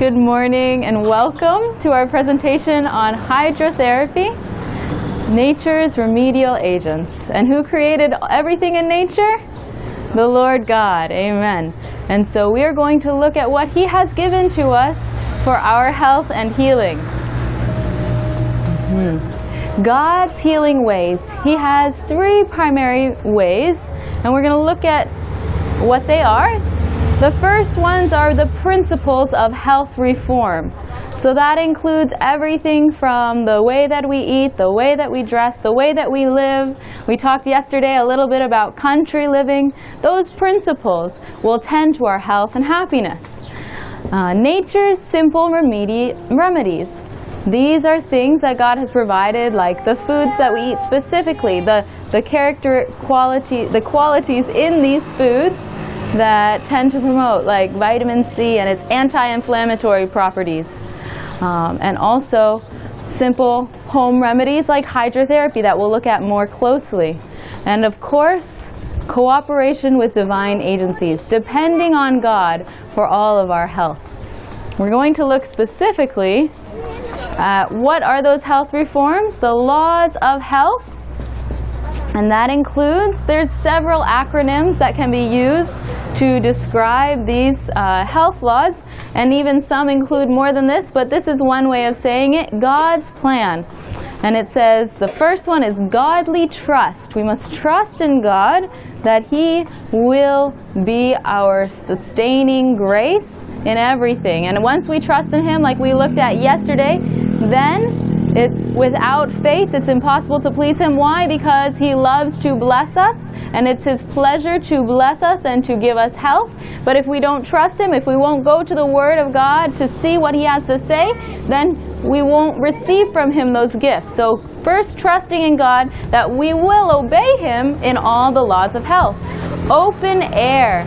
Good morning and welcome to our presentation on hydrotherapy, nature's remedial agents. And who created everything in nature? The Lord God, amen. And so we are going to look at what He has given to us for our health and healing. God's healing ways. He has three primary ways, and we're going to look at what they are. The first ones are the principles of health reform. So that includes everything from the way that we eat, the way that we dress, the way that we live. We talked yesterday a little bit about country living. Those principles will tend to our health and happiness. Nature's simple remedies. These are things that God has provided, like the foods that we eat specifically, the qualities in these foods that tend to promote, like vitamin C and its anti-inflammatory properties, and also simple home remedies like hydrotherapy that we'll look at more closely, and of course cooperation with divine agencies, depending on God for all of our health. We're going to look specifically at what are those health reforms, the laws of health. And that includes, there's several acronyms that can be used to describe these health laws, and even some include more than this, but this is one way of saying it, God's plan. And it says the first one is godly trust. We must trust in God that He will be our sustaining grace in everything. And once we trust in Him, like we looked at yesterday, then it's without faith, it's impossible to please Him. Why? Because He loves to bless us, and it's His pleasure to bless us and to give us health. But if we don't trust Him, if we won't go to the Word of God to see what He has to say, then we won't receive from Him those gifts. So first, trusting in God that we will obey Him in all the laws of health. Open air.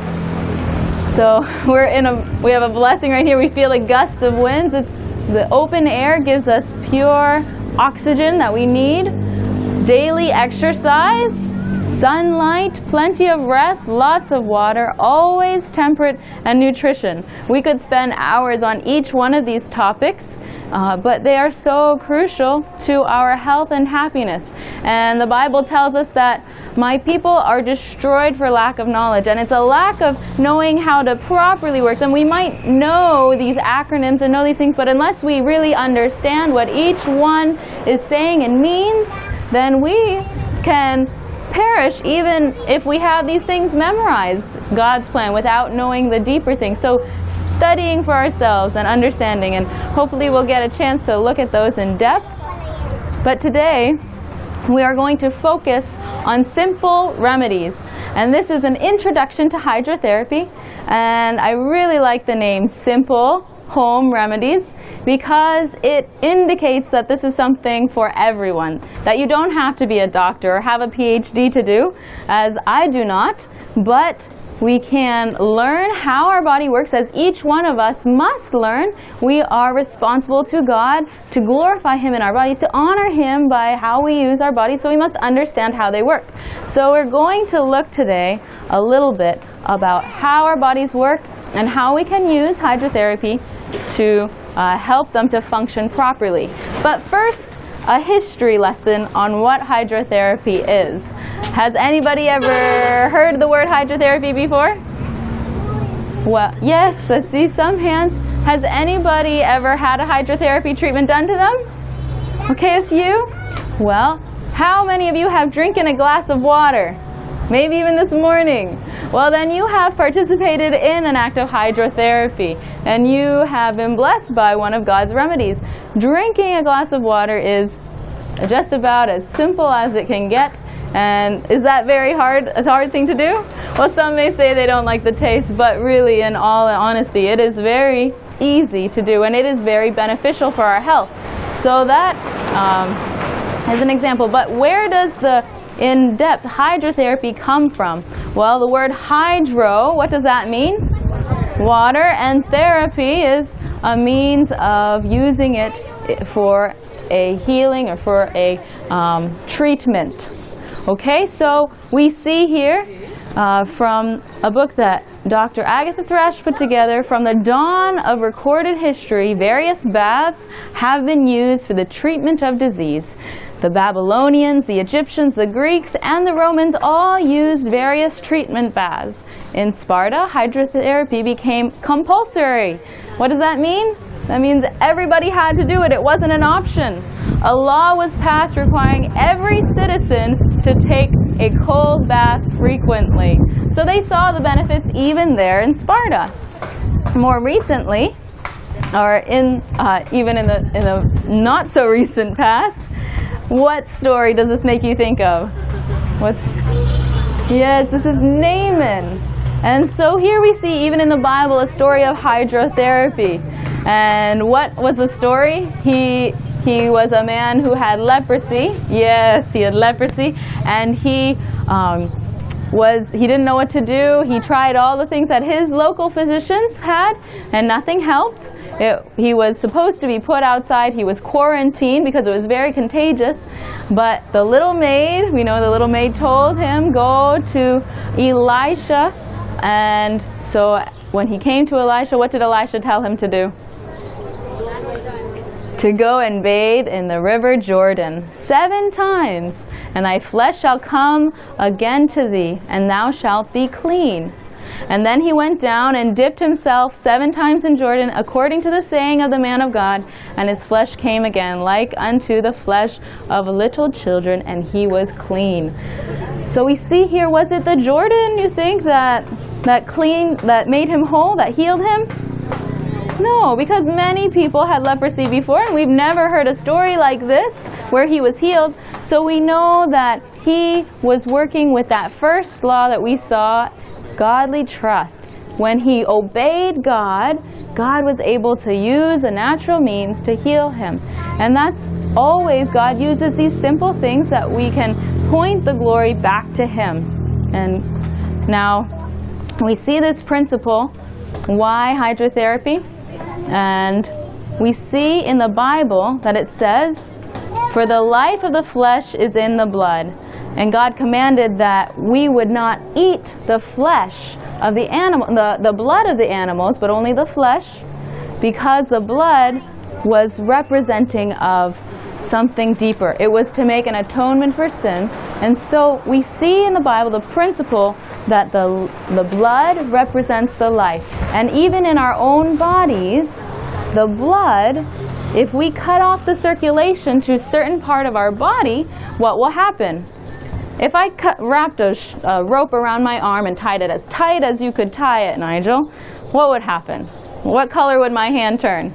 So we have a blessing right here. We feel the gusts of winds. The open air gives us pure oxygen that we need. Daily exercise, sunlight, plenty of rest, lots of water, always temperate, and nutrition. We could spend hours on each one of these topics, but they are so crucial to our health and happiness. And the Bible tells us that my people are destroyed for lack of knowledge, and it's a lack of knowing how to properly work them. We might know these acronyms and know these things, but unless we really understand what each one is saying and means, then we can perish even if we have these things memorized, God's plan, without knowing the deeper things. So studying for ourselves and understanding, and hopefully we'll get a chance to look at those in depth. But today we are going to focus on simple remedies, and this is an introduction to hydrotherapy. And I really like the name Simple Home Remedies, because it indicates that this is something for everyone, that you don't have to be a doctor or have a PhD to do, as I do not, but we can learn how our body works, as each one of us must learn. We are responsible to God to glorify Him in our bodies, to honor Him by how we use our bodies, so we must understand how they work. So we're going to look today a little bit about how our bodies work and how we can use hydrotherapy to help them to function properly. But first, a history lesson on what hydrotherapy is. Has anybody ever heard the word hydrotherapy before? Well, yes, I see some hands. Has anybody ever had a hydrotherapy treatment done to them? Okay, a few? Well, how many of you have drinking a glass of water? Maybe even this morning. Well, then you have participated in an act of hydrotherapy, and you have been blessed by one of God's remedies. Drinking a glass of water is just about as simple as it can get. And is that very hard, a hard thing to do? Well, some may say they don't like the taste, but really, in all honesty, it is very easy to do, and it is very beneficial for our health. So that is an example. But where does the in-depth hydrotherapy come from? Well, the word hydro, what does that mean? Water. And therapy is a means of using it for a healing or for a treatment. Okay, so we see here from a book that Dr. Agatha Thrash put together. From the dawn of recorded history, various baths have been used for the treatment of disease. The Babylonians, the Egyptians, the Greeks, and the Romans all used various treatment baths. In Sparta, hydrotherapy became compulsory. What does that mean? That means everybody had to do it. It wasn't an option. A law was passed requiring every citizen to take a cold bath frequently. So they saw the benefits even there in Sparta. More recently, or even in the not so recent past, what story does this make you think of? Yes, this is Naaman. And so here we see, even in the Bible, a story of hydrotherapy. And what was the story? He was a man who had leprosy. Yes, he had leprosy, and he didn't know what to do. He tried all the things that his local physicians had, and nothing helped. He was supposed to be put outside. He was quarantined because it was very contagious. But the little maid, we know the little maid told him, go to Elisha. And so when he came to Elisha, what did Elisha tell him to do? To go and bathe in the river Jordan 7 times, and thy flesh shall come again to thee, and thou shalt be clean. And then he went down and dipped himself 7 times in Jordan, according to the saying of the man of God, and his flesh came again, like unto the flesh of little children, and he was clean. So we see here, was it the Jordan, you think, that made him whole, that healed him? No, because many people had leprosy before, and we've never heard a story like this where he was healed. So we know that he was working with that first law that we saw, godly trust. When he obeyed God, God was able to use a natural means to heal him. And that's always, God uses these simple things that we can point the glory back to him. And now we see this principle, why hydrotherapy? And we see in the Bible that it says, for the life of the flesh is in the blood. And God commanded that we would not eat the flesh of the animal, the blood of the animals, but only the flesh, because the blood was representing of something deeper. It was to make an atonement for sin. And so we see in the Bible the principle that the blood represents the life. And even in our own bodies, the blood, if we cut off the circulation to a certain part of our body, what will happen? If I wrapped a rope around my arm and tied it as tight as you could tie it, Nigel, what would happen? What color would my hand turn?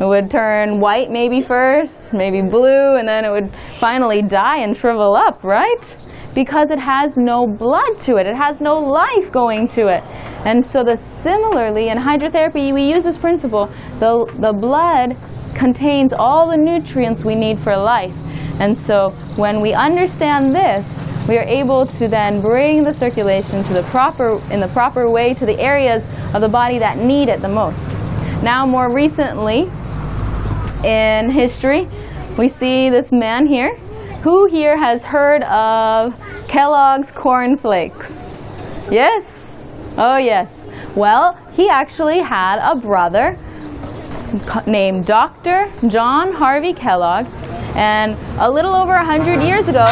It would turn white maybe first, maybe blue, and then it would finally die and shrivel up, right? Because it has no blood to it. It has no life going to it. And so similarly, in hydrotherapy, we use this principle. The blood contains all the nutrients we need for life. And so when we understand this, we are able to then bring the circulation to in the proper way to the areas of the body that need it the most. Now, more recently, in history, we see this man here. Who here has heard of Kellogg's Corn Flakes? Yes? Oh, yes. Well, he actually had a brother named Dr. John Harvey Kellogg, and a little over 100 years ago,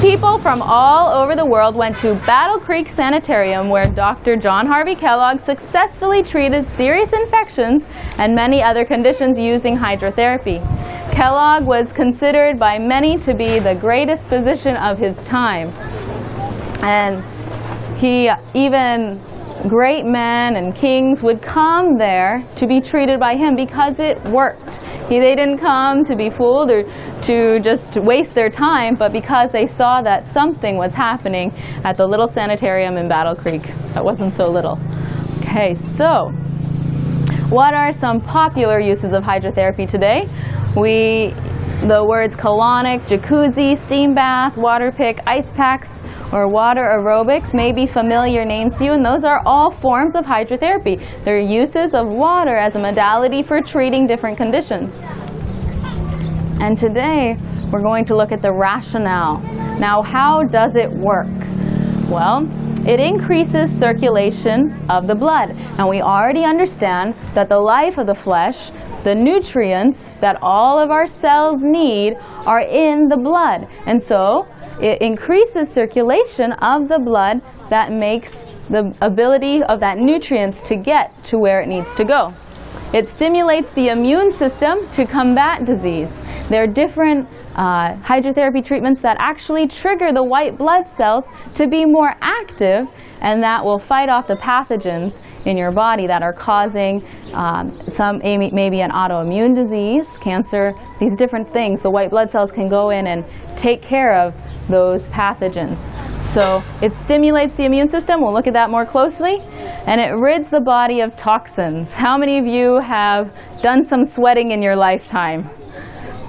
people from all over the world went to Battle Creek Sanitarium, where Dr. John Harvey Kellogg successfully treated serious infections and many other conditions using hydrotherapy. Kellogg was considered by many to be the greatest physician of his time. And even great men and kings would come there to be treated by him because it worked. They didn't come to be fooled or to just waste their time, but because they saw that something was happening at the little sanitarium in Battle Creek. That wasn't so little. Okay, so what are some popular uses of hydrotherapy today? The words colonic, jacuzzi, steam bath, water pick, ice packs, or water aerobics may be familiar names to you, and those are all forms of hydrotherapy. They're uses of water as a modality for treating different conditions. And today, We're going to look at the rationale. Now, how does it work? Well, it increases circulation of the blood. And we already understand that the life of the flesh, the nutrients that all of our cells need, are in the blood. And so it increases circulation of the blood that makes the ability of that nutrients to get to where it needs to go. It stimulates the immune system to combat disease. There are different hydrotherapy treatments that actually trigger the white blood cells to be more active, and that will fight off the pathogens in your body that are causing maybe an autoimmune disease, cancer, these different things. The white blood cells can go in and take care of those pathogens. So it stimulates the immune system. We'll look at that more closely. And it rids the body of toxins. How many of you have done some sweating in your lifetime?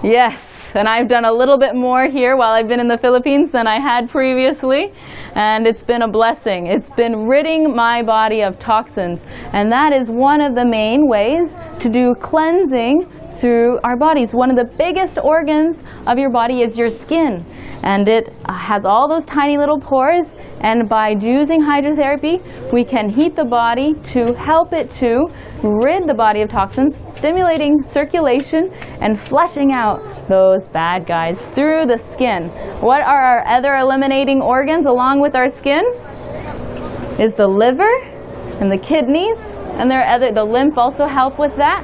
Yes, and I've done a little bit more here while I've been in the Philippines than I had previously. And it's been a blessing. It's been ridding my body of toxins. And that is one of the main ways to do cleansing through our bodies. One of the biggest organs of your body is your skin, and it has all those tiny little pores, and by using hydrotherapy we can heat the body to help it to rid the body of toxins, stimulating circulation and flushing out those bad guys through the skin. What are our other eliminating organs along with our skin? Is the liver and the kidneys, and the lymph also help with that.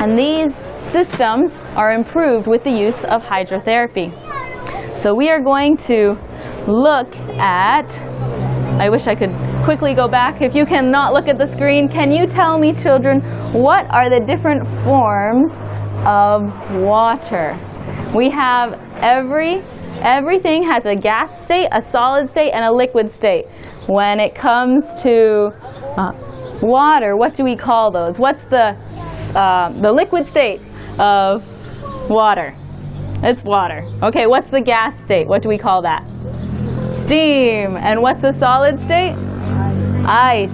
And these systems are improved with the use of hydrotherapy. So we are going to look at, I wish I could quickly go back. If you cannot look at the screen, can you tell me, children, what are the different forms of water? We have everything has a gas state, a solid state, and a liquid state. When it comes to water, what do we call those? What's the liquid state of water? It's water. Okay, what's the gas state? What do we call that? Steam. And what's the solid state? Ice.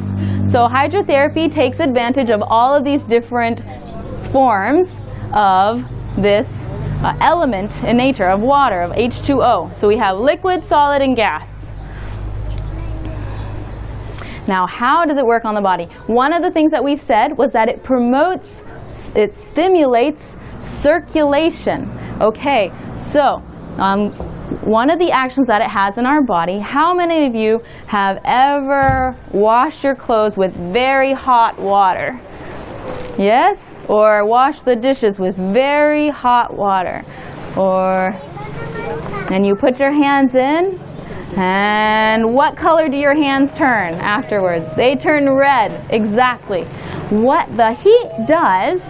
So hydrotherapy takes advantage of all of these different forms of this element in nature, of water, of H2O. So we have liquid, solid, and gas. Now, how does it work on the body? One of the things that we said was that it promotes, it stimulates circulation. Okay, so one of the actions that it has in our body, how many of you have ever washed your clothes with very hot water? Yes? Or washed the dishes with very hot water? Or, and you put your hands in, and what color do your hands turn afterwards? They turn red, exactly. What the heat does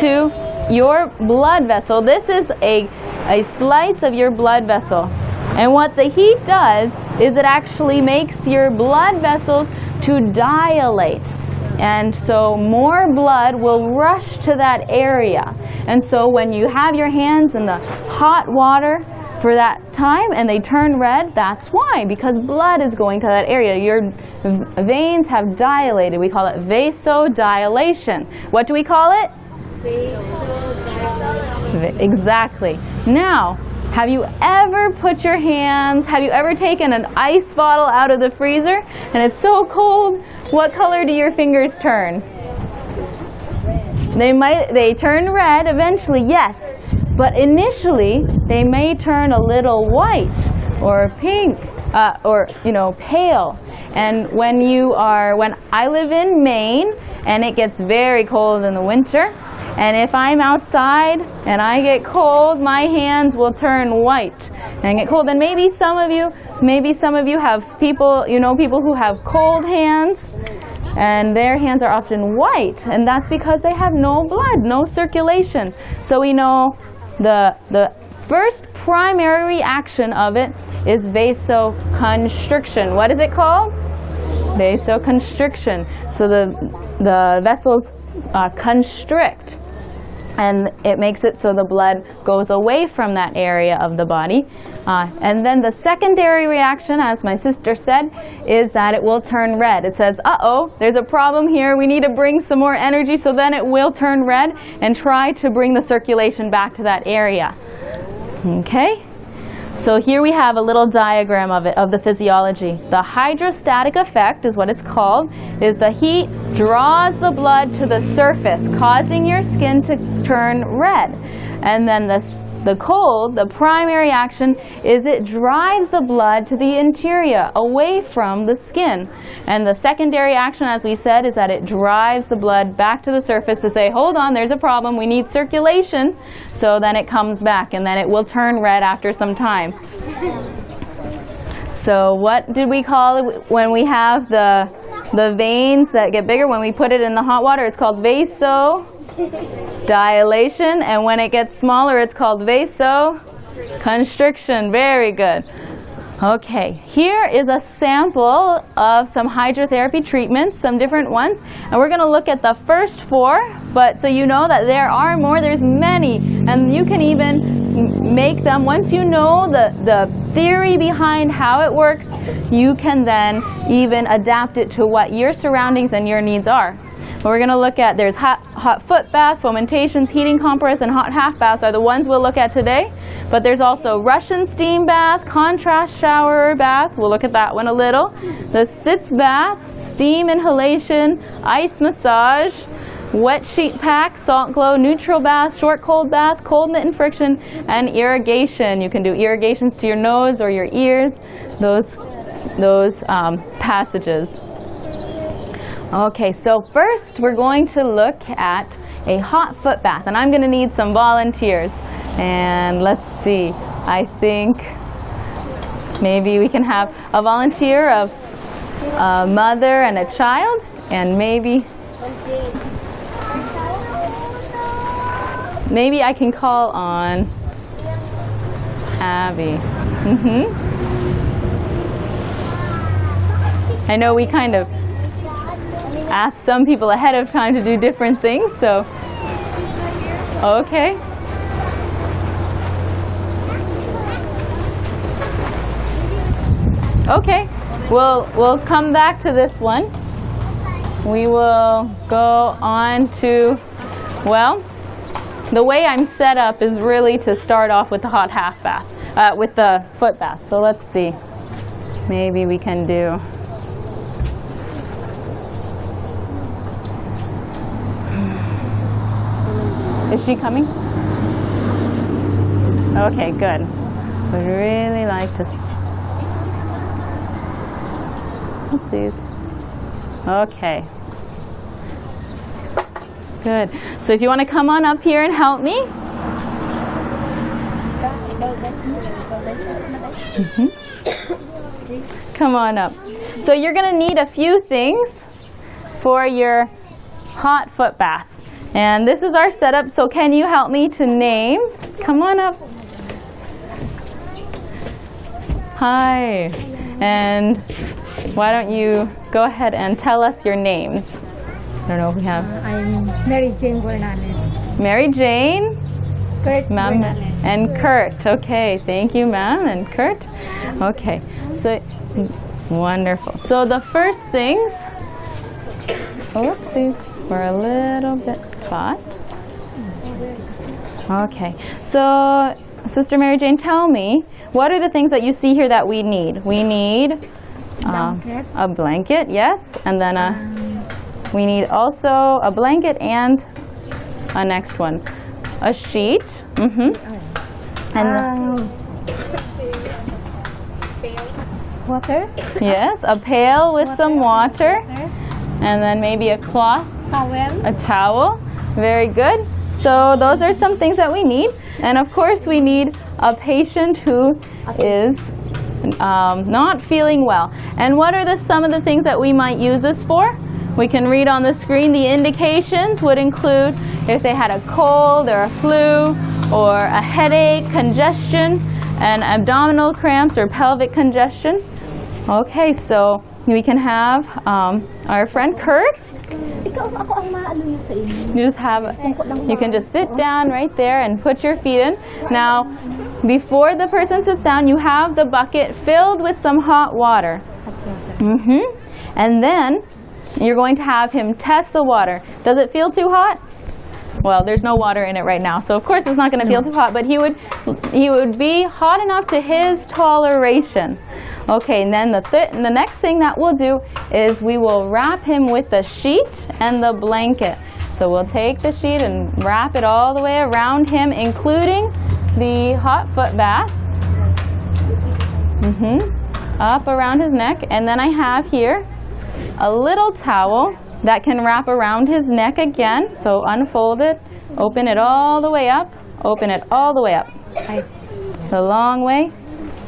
to your blood vessel, this is a slice of your blood vessel. And what the heat does is it actually makes your blood vessels to dilate. And so more blood will rush to that area. And so when you have your hands in the hot water for that time and they turn red, that's why, because blood is going to that area. Your veins have dilated. We call it vasodilation. What do we call it? Vasodilation. Exactly. Now, have you ever taken an ice bottle out of the freezer and it's so cold, what color do your fingers turn? They turn red eventually, yes. But initially, they may turn a little white or pink or, you know, pale. And when I live in Maine and it gets very cold in the winter, and if I'm outside and I get cold, my hands will turn white and get cold. And maybe some of you have people, you know, people who have cold hands, and their hands are often white, and that's because they have no blood, no circulation. So we know the first primary reaction of it is vasoconstriction. What is it called? Vasoconstriction. So the vessels constrict, and it makes it so the blood goes away from that area of the body. And then the secondary reaction, as my sister said, is that it will turn red. It says, uh-oh, there's a problem here. We need to bring some more energy. So then it will turn red and try to bring the circulation back to that area. Okay? So here we have a little diagram of it, of the physiology. The hydrostatic effect is what it's called, is the heat draws the blood to the surface, causing your skin to turn red. And then the cold, the primary action is it drives the blood to the interior, away from the skin. And the secondary action, as we said, is that it drives the blood back to the surface to say, hold on, there's a problem, we need circulation. So then it comes back, and then it will turn red after some time. So what did we call it when we have the veins that get bigger? When we put it in the hot water, it's called vasodilation, and when it gets smaller, it's called vasoconstriction. Very good. Okay, here is a sample of some hydrotherapy treatments, some different ones, and we're going to look at the first four, but so you know that there are more, there's many, and you can even make them. Once you know the theory behind how it works, you can then even adapt it to what your surroundings and your needs are. We're going to look at, there's hot foot bath, fomentations, heating compress, and hot half baths are the ones we'll look at today. But there's also Russian steam bath, contrast shower bath, we'll look at that one a little. The sitz bath, steam inhalation, ice massage, wet sheet pack, salt glow, neutral bath, short cold bath, cold mitten friction, and irrigation. You can do irrigations to your nose or your ears, those passages. Okay, so first we're going to look at a hot foot bath, and I'm going to need some volunteers. And let's see, I think maybe we can have a volunteer of a mother and a child, and maybe I can call on Abby. I know we kind of ask some people ahead of time to do different things, so. Okay. Okay, we'll come back to this one. We will go on to, well, the way I'm set up is really to start off with the hot half bath, with the foot bath. So let's see, maybe we can do. Is she coming? Okay, good. Would really like to. Oopsies. Okay. Good. So if you want to come on up here and help me. Come on up. So you're going to need a few things for your hot foot bath. And this is our setup, so can you help me to name? Come on up. Hi. And why don't you go ahead and tell us your names? I don't know if we have. I'm Mary Jane Bernales. Mary Jane? Kurt. Ma'am and Kurt. Okay, thank you, ma'am and Kurt. Okay, so wonderful. So the first things, oopsies, we're a little bit caught. Okay, so Sister Mary Jane, tell me, what are the things that you see here that we need? We need a blanket, yes, and then we need also a blanket and a next one, a sheet. And water. Yes, a pail with some water. And then maybe a cloth, a towel. Very good. So those are some things that we need. And of course we need a patient who is not feeling well. And what are some of the things that we might use this for? We can read on the screen. The indications would include if they had a cold or a flu or a headache, congestion, and abdominal cramps or pelvic congestion. Okay, so we can have our friend Kurt. You can just sit down right there and put your feet in. Now, before the person sits down, you have the bucket filled with some hot water. And then you're going to have him test the water. Does it feel too hot? Well, there's no water in it right now, so of course it's not going to feel too hot, but he would He would be hot enough to his toleration. Okay, and then the next thing that we'll do is we will wrap him with the sheet and the blanket. So we'll take the sheet and wrap it all the way around him, including the hot foot bath. Up around his neck. And then I have here a little towel that can wrap around his neck again. So unfold it, open it all the way up, open it all the way up, the long way,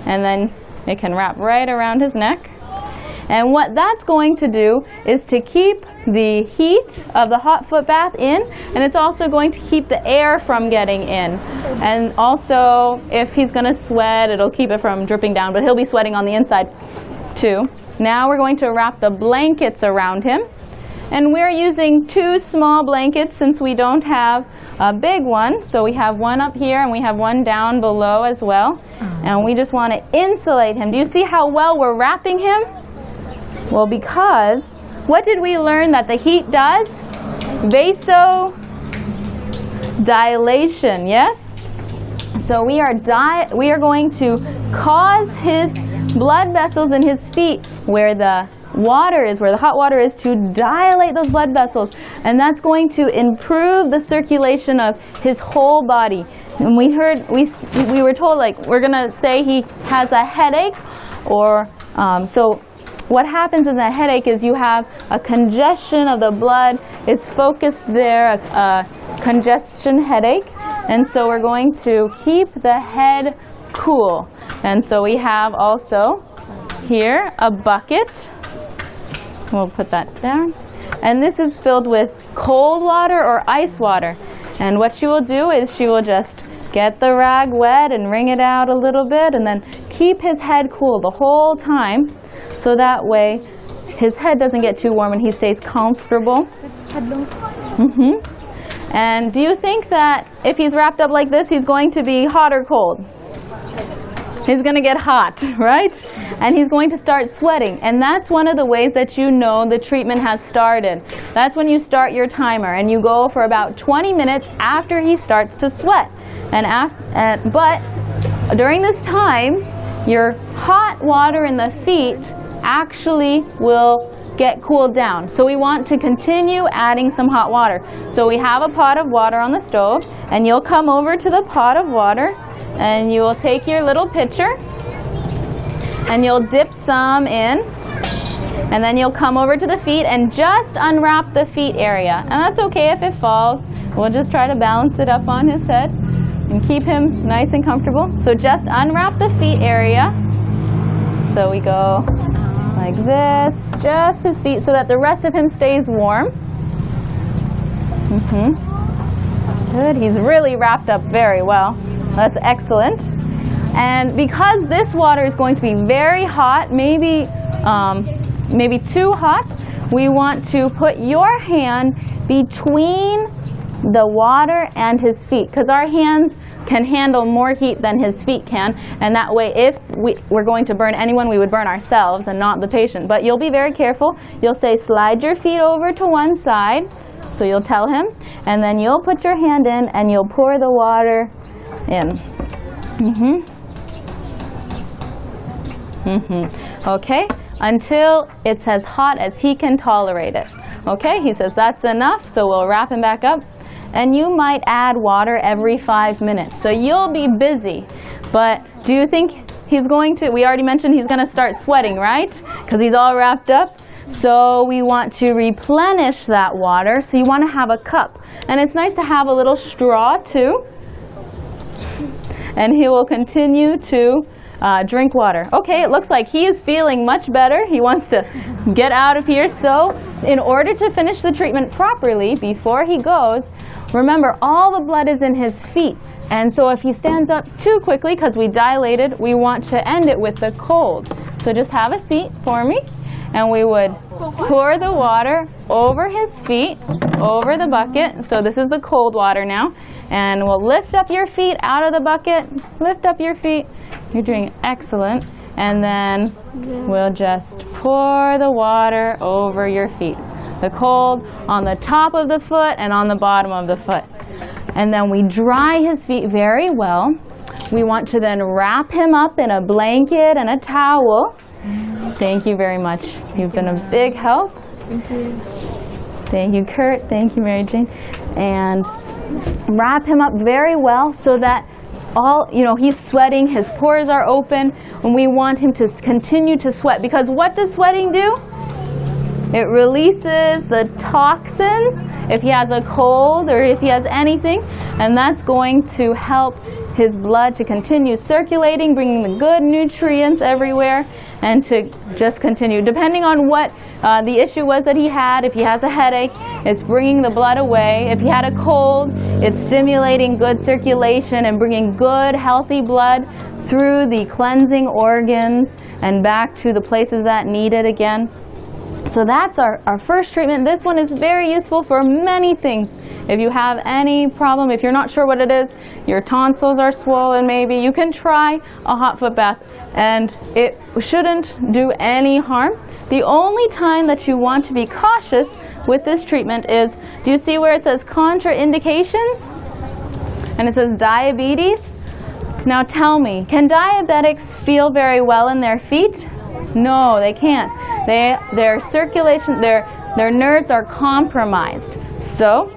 and then it can wrap right around his neck. And what that's going to do is to keep the heat of the hot foot bath in, and it's also going to keep the air from getting in. And also, if he's going to sweat, it'll keep it from dripping down, but he'll be sweating on the inside too. Now we're going to wrap the blankets around him. And we're using two small blankets since we don't have a big one. So we have one up here and we have one down below as well. And we just want to insulate him. Do you see how well we're wrapping him? Well, because what did we learn that the heat does? Vasodilation, yes? So we are going to cause his blood vessels in his feet where the water is, where the hot water is, to dilate those blood vessels, and that's going to improve the circulation of his whole body. And we were told, like, we're gonna say he has a headache, or so what happens in a headache is you have a congestion of the blood. It's focused there, a congestion headache. And so we're going to keep the head cool, and so we have also here a bucket. We'll put that down. And this is filled with cold water or ice water. And what she will do is she will just get the rag wet and wring it out a little bit and then keep his head cool the whole time. So that way his head doesn't get too warm and he stays comfortable. And do you think that if he's wrapped up like this, he's going to be hot or cold? He's going to get hot, right? And he's going to start sweating. And that's one of the ways that you know the treatment has started. That's when you start your timer, and you go for about 20 minutes after he starts to sweat. And but during this time, your hot water in the feet actually will get cooled down. So we want to continue adding some hot water. So we have a pot of water on the stove, and you'll come over to the pot of water and you will take your little pitcher and you'll dip some in, and then you'll come over to the feet and just unwrap the feet area. And that's okay if it falls. We'll just try to balance it up on his head and keep him nice and comfortable. So just unwrap the feet area. So we go like this, just his feet, so that the rest of him stays warm. Good, he's really wrapped up very well. That's excellent. And because this water is going to be very hot, maybe too hot, we want to put your hand between the water and his feet, because our hands can handle more heat than his feet can, and that way if we were going to burn anyone, we would burn ourselves and not the patient. But you'll be very careful. You'll say, slide your feet over to one side, so you'll tell him, and then you'll put your hand in and you'll pour the water in. Okay, until it's as hot as he can tolerate it. Okay, he says that's enough, so we'll wrap him back up. And you might add water every 5 minutes, so you'll be busy. But do you think he's going to, we already mentioned he's going to start sweating, right? Because he's all wrapped up. So we want to replenish that water, so you want to have a cup. And it's nice to have a little straw too. And he will continue to drink water. Okay, it looks like he is feeling much better. He wants to get out of here. So in order to finish the treatment properly before he goes, remember all the blood is in his feet. And so if he stands up too quickly, because we dilated, we want to end it with the cold. So just have a seat for me. And we would pour the water over his feet, over the bucket. So this is the cold water now. And we'll lift up your feet out of the bucket. Lift up your feet. You're doing excellent. And then we'll just pour the water over your feet. The cold on the top of the foot and on the bottom of the foot. And then we dry his feet very well. We want to then wrap him up in a blanket and a towel. Thank you very much. You've been a big help. Thank you. Thank you, Kurt. Thank you, Mary Jane. And wrap him up very well so that all, you know, he's sweating, his pores are open, and we want him to continue to sweat, because what does sweating do? It releases the toxins if he has a cold or if he has anything, and that's going to help his blood to continue circulating, bringing the good nutrients everywhere, and to just continue. Depending on what the issue was that he had, if he has a headache, it's bringing the blood away. If he had a cold, it's stimulating good circulation and bringing good, healthy blood through the cleansing organs and back to the places that need it again. So that's our first treatment. This one is very useful for many things. If you have any problem, if you're not sure what it is, your tonsils are swollen maybe, you can try a hot foot bath and it shouldn't do any harm. The only time that you want to be cautious with this treatment is, do you see where it says contraindications? And it says diabetes. Now tell me, can diabetics feel very well in their feet? No, they can't. Their circulation, their nerves are compromised. So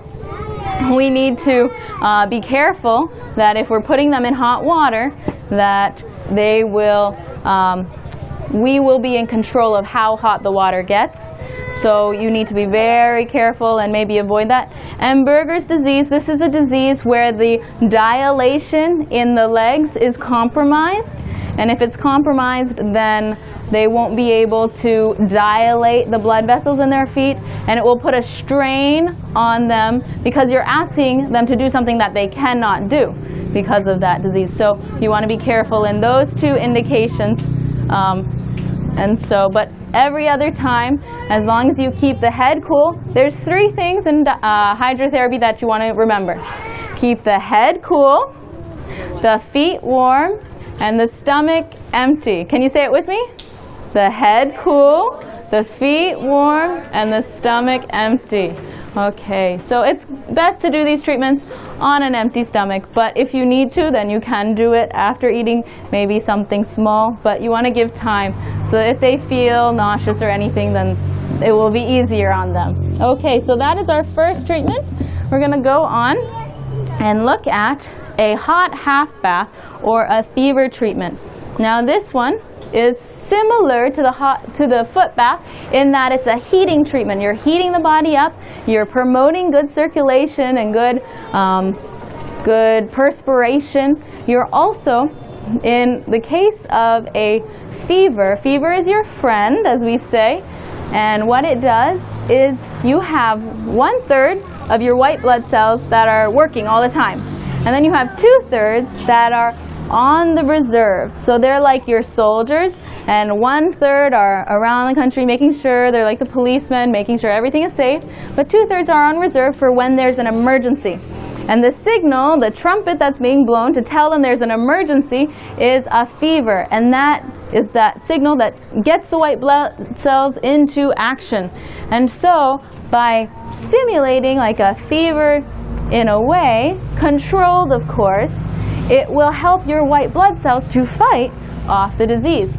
we need to be careful that if we're putting them in hot water, that they will, we will be in control of how hot the water gets. So you need to be very careful and maybe avoid that. And Berger's disease, this is a disease where the dilation in the legs is compromised. And if it's compromised, then they won't be able to dilate the blood vessels in their feet, and it will put a strain on them because you're asking them to do something that they cannot do because of that disease. So you want to be careful in those two indications. And so, but every other time, as long as you keep the head cool, there's three things in hydrotherapy that you want to remember. Keep the head cool, the feet warm, and the stomach empty. Can you say it with me? The head cool, the feet warm, and the stomach empty. Okay, so it's best to do these treatments on an empty stomach, but if you need to, then you can do it after eating maybe something small, but you want to give time so that if they feel nauseous or anything, then it will be easier on them. Okay, so that is our first treatment. We're going to go on and look at a hot half bath or a fever treatment. Now this one is similar to the foot bath in that it's a heating treatment. You're heating the body up, you're promoting good circulation and good, good perspiration. You're also, in the case of a fever, fever is your friend, as we say, and what it does is you have 1/3 of your white blood cells that are working all the time. And then you have 2/3 that are on the reserve. So they're like your soldiers, and 1/3 are around the country making sure, they're like the policemen, making sure everything is safe, but 2/3 are on reserve for when there's an emergency. And the signal, the trumpet that's being blown to tell them there's an emergency is a fever, and that is that signal that gets the white blood cells into action. And so by stimulating like a fever, in a way, controlled of course, it will help your white blood cells to fight off the disease.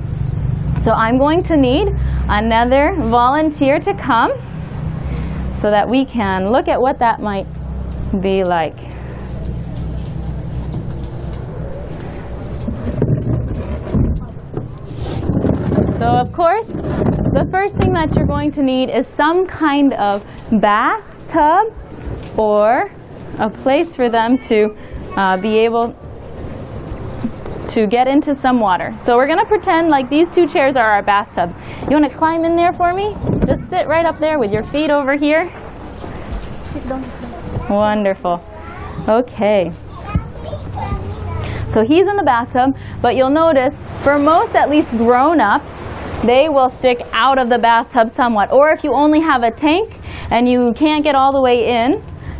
So I'm going to need another volunteer to come so that we can look at what that might be like. So of course, the first thing that you're going to need is some kind of bathtub or a place for them to be able to get into some water. So we're going to pretend like these two chairs are our bathtub. You want to climb in there for me? Just sit right up there with your feet over here. Sit down. Wonderful. Okay. So he's in the bathtub, but you'll notice for most, at least grown-ups, they will stick out of the bathtub somewhat. Or if you only have a tank and you can't get all the way in,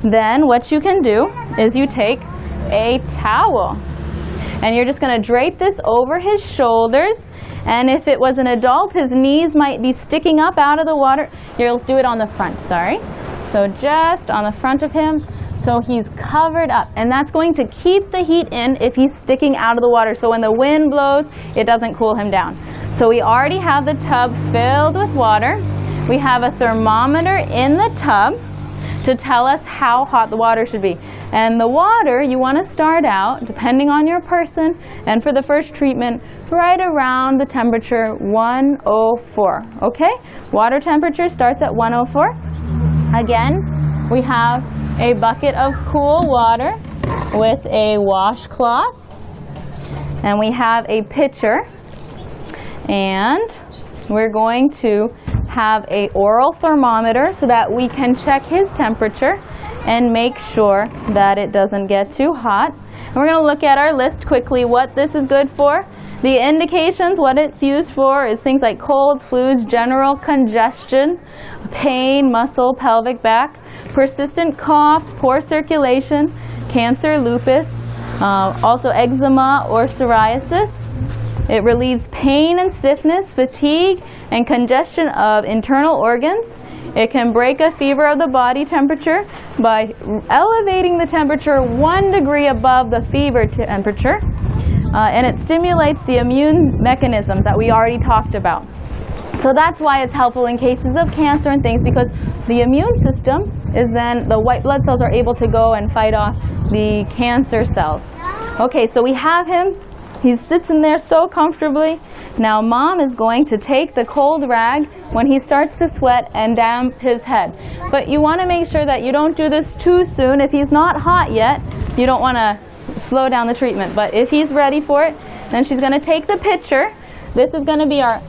then what you can do is you take a towel and you're just going to drape this over his shoulders, and if it was an adult, his knees might be sticking up out of the water. You'll do it on the front, sorry. So just on the front of him, So he's covered up, and that's going to keep the heat in if he's sticking out of the water. So when the wind blows, it doesn't cool him down. So we already have the tub filled with water. We have a thermometer in the tub to tell us how hot the water should be. And the water, you want to start out, depending on your person, and for the first treatment, right around the temperature 104, okay? Water temperature starts at 104. Again, we have a bucket of cool water with a washcloth, and we have a pitcher, and we're going to have an oral thermometer so that we can check his temperature and make sure that it doesn't get too hot. And we're going to look at our list quickly what this is good for. The indications, what it's used for, is things like colds, flus, general congestion, pain, muscle, pelvic back, persistent coughs, poor circulation, cancer, lupus, also eczema or psoriasis. It relieves pain and stiffness, fatigue, and congestion of internal organs. It can break a fever of the body temperature by elevating the temperature 1 degree above the fever temperature. And it stimulates the immune mechanisms that we already talked about. So that's why it's helpful in cases of cancer and things, because the immune system is then, the white blood cells are able to go and fight off the cancer cells. Okay, so we have him. He sits in there so comfortably. Now mom is going to take the cold rag when he starts to sweat and damp his head. But you want to make sure that you don't do this too soon. If he's not hot yet, you don't want to slow down the treatment. But if he's ready for it, then she's going to take the pitcher. This is going to be our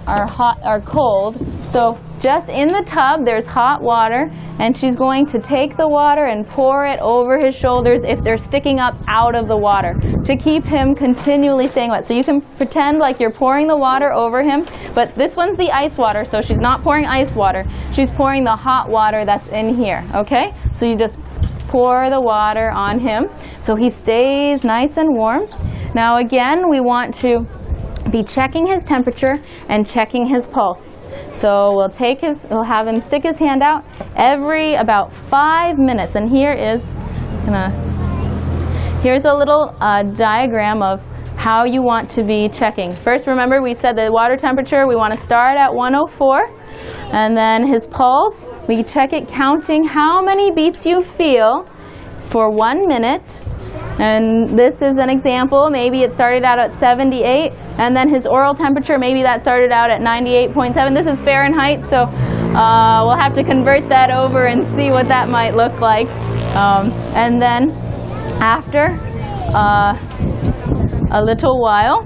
cold. So just in the tub, there's hot water, and she's going to take the water and pour it over his shoulders if they're sticking up out of the water to keep him continually staying wet. So you can pretend like you're pouring the water over him, but this one's the ice water, so she's not pouring ice water. She's pouring the hot water that's in here, okay? So you just pour the water on him so he stays nice and warm. Now again, we want to be checking his temperature and checking his pulse. So we'll have him stick his hand out every about 5 minutes. And here's a little diagram of how you want to be checking. First, remember we said the water temperature, we want to start at 104, and then his pulse, we check it counting how many beats you feel for 1 minute. And this is an example. Maybe it started out at 78, and then his oral temperature, maybe that started out at 98.7. This is Fahrenheit, so we'll have to convert that over and see what that might look like. And then after a little while,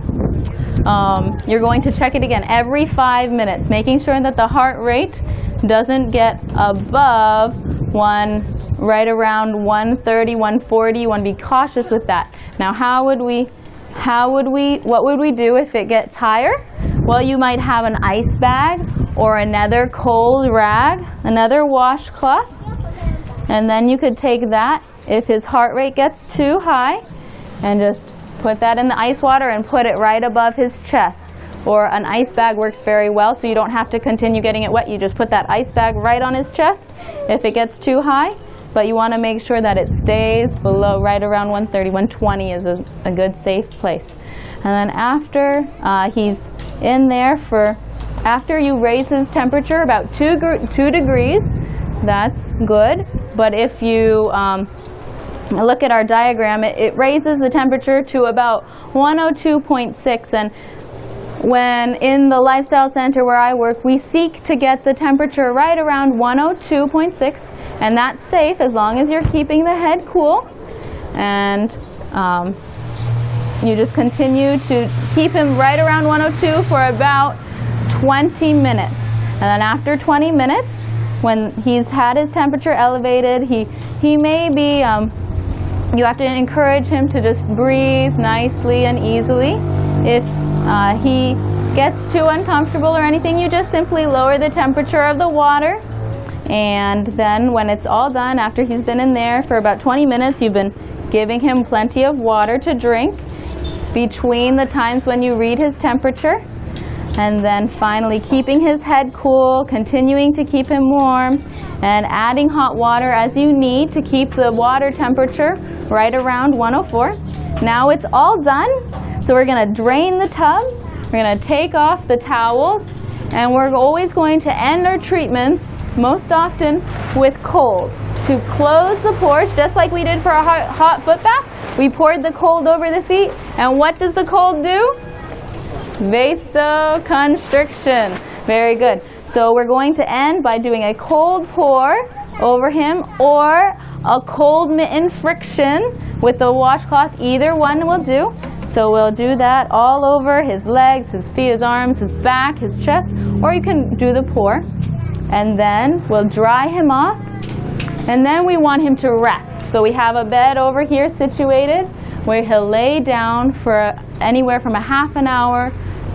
you're going to check it again every 5 minutes, making sure that the heart rate doesn't get above right around 130, 140. You want to be cautious with that. Now, what would we do if it gets higher? Well, you might have an ice bag or another cold rag, another washcloth, and then you could take that if his heart rate gets too high and just put that in the ice water and put it right above his chest. Or an ice bag works very well, so you don't have to continue getting it wet. You just put that ice bag right on his chest if it gets too high, but you want to make sure that it stays below right around 130. 120 is a good safe place. And then after he's in there after you raise his temperature about 2 degrees, that's good. But if you look at our diagram, it raises the temperature to about 102.6. and when in the Lifestyle Center where I work, we seek to get the temperature right around 102.6, and that's safe as long as you're keeping the head cool. And you just continue to keep him right around 102 for about 20 minutes. And then after 20 minutes, when he's had his temperature elevated, he may be, you have to encourage him to just breathe nicely and easily. If he gets too uncomfortable or anything, you just simply lower the temperature of the water. And then when it's all done, after he's been in there for about 20 minutes, you've been giving him plenty of water to drink between the times when you read his temperature. And then finally keeping his head cool, continuing to keep him warm, and adding hot water as you need to keep the water temperature right around 104. Now it's all done, so we're going to drain the tub, we're going to take off the towels, and we're always going to end our treatments most often with cold. To close the pores, just like we did for our hot foot bath, we poured the cold over the feet, and what does the cold do? Vasoconstriction. Very good. So we're going to end by doing a cold pour over him or a cold mitten friction with the washcloth. Either one will do. So we'll do that all over his legs, his feet, his arms, his back, his chest, or you can do the pour. And then we'll dry him off. And then we want him to rest. So we have a bed over here situated where he'll lay down for anywhere from a half an hour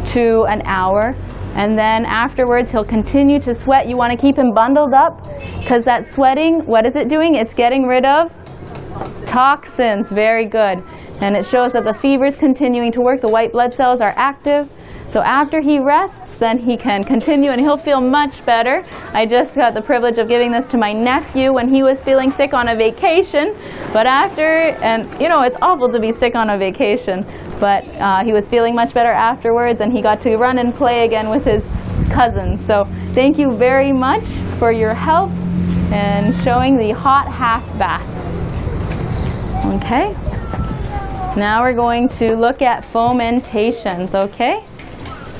to an hour. And then afterwards, he'll continue to sweat. You want to keep him bundled up because that sweating, what is it doing? It's getting rid of toxins. Very good. And it shows that the fever is continuing to work. The white blood cells are active. So after he rests, then he can continue and he'll feel much better. I just got the privilege of giving this to my nephew when he was feeling sick on a vacation. But after, and you know, it's awful to be sick on a vacation, but he was feeling much better afterwards and he got to run and play again with his cousins. So thank you very much for your help in showing the hot half bath. Okay, now we're going to look at fomentations, okay?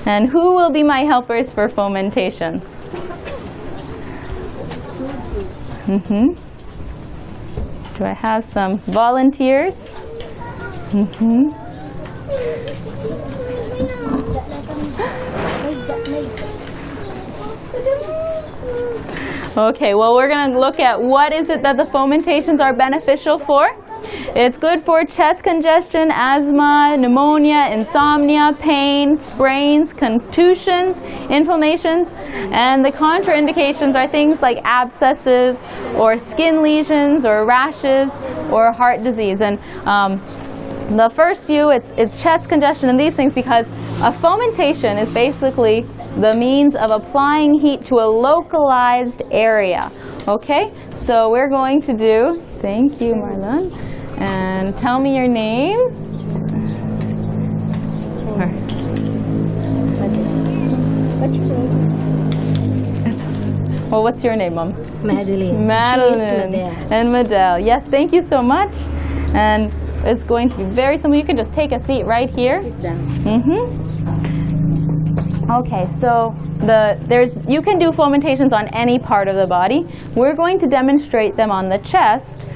And who will be my helpers for fomentations? Do I have some volunteers? Okay, well, we're going to look at what is it that the fomentations are beneficial for. It's good for chest congestion, asthma, pneumonia, insomnia, pain, sprains, contusions, inflammations, and the contraindications are things like abscesses or skin lesions or rashes or heart disease. And the first few, it's chest congestion and these things because a fomentation is basically the means of applying heat to a localized area. Okay, so we're going to do, thank you Marlon, and tell me your name. What's your name? Well, what's your name, Mom? Madeline. Madeline. And Madel. Yes, thank you so much. And it's going to be very simple. You can just take a seat right here. Sit down. Okay, so you can do fomentations on any part of the body. We're going to demonstrate them on the chest,